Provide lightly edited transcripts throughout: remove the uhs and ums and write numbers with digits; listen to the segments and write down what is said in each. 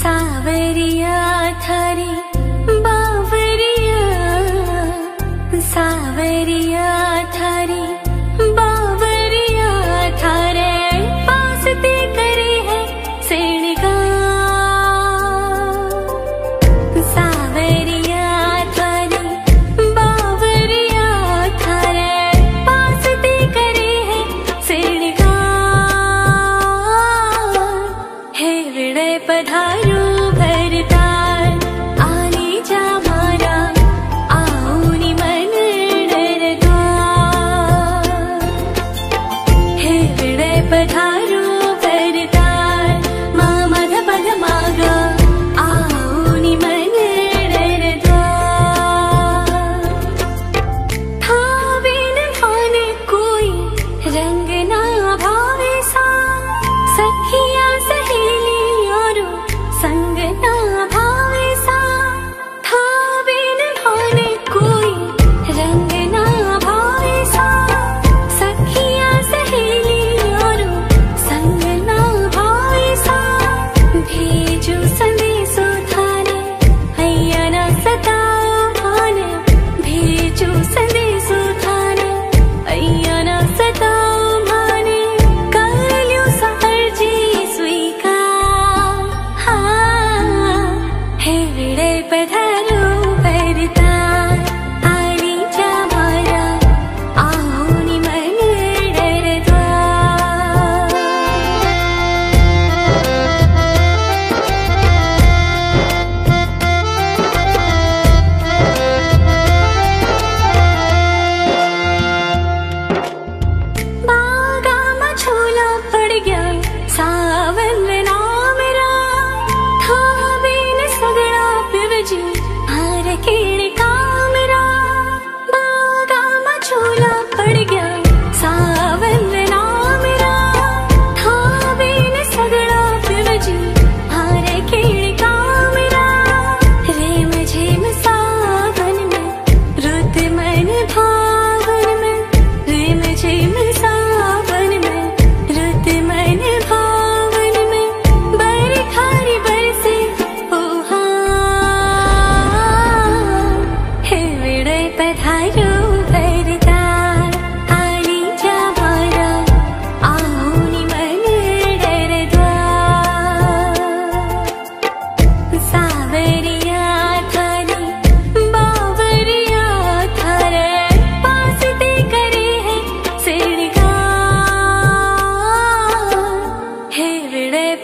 सावरिया थारी बावरिया, सावरिया थारी बावरिया, थारे वास्ते करे है सेणगा। सावरिया थारी बावरिया, थारे वास्ते करे है सेणगा। हे विड़े पधारो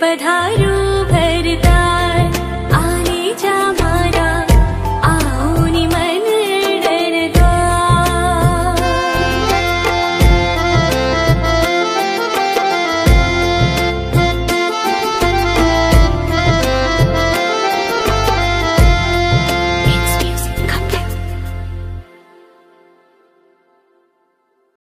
पधारू।